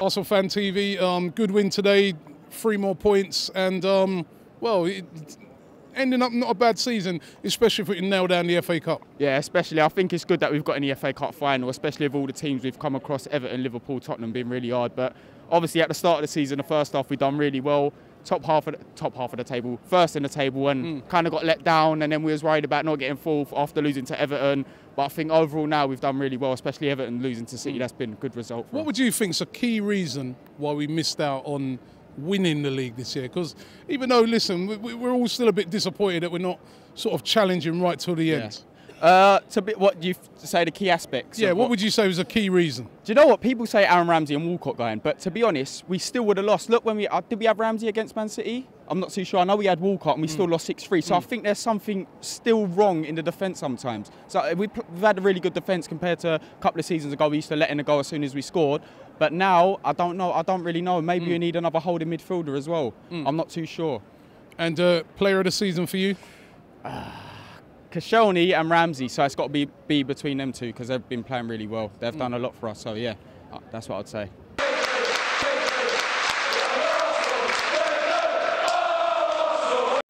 Arsenal Fan TV, good win today, 3 more points, and well, ending up not a bad season, especially if we can nail down the FA Cup. Yeah, especially. I think it's good that we've got in the FA Cup final, especially with all the teams we've come across, Everton, Liverpool, Tottenham, being really hard. But obviously at the start of the season, the first half, we've done really well. Top half of the table, first in the table, and kind of got let down, and then we was worried about not getting fourth after losing to Everton. But I think overall now we've done really well, especially Everton losing to City. That's been a good result for us. What would you think's a key reason why we missed out on winning the league this year? Because even though, listen, we're all still a bit disappointed that we're not sort of challenging right till the end. What do you say the key aspects? Yeah, what would you say was a key reason? Do you know what? People say Aaron Ramsey and Walcott going, but to be honest, we still would have lost. Look, when we did we have Ramsey against Man City? I'm not too sure. I know we had Walcott and we still lost 6-3. So I think there's something still wrong in the defence sometimes. So we've had a really good defence compared to a couple of seasons ago. We used to let in a goal as soon as we scored. But now, I don't know. I don't really know. Maybe we need another holding midfielder as well. I'm not too sure. And player of the season for you? Koscielny and Ramsey, so it's got to be between them two because they've been playing really well. They've done a lot for us, so yeah, that's what I'd say.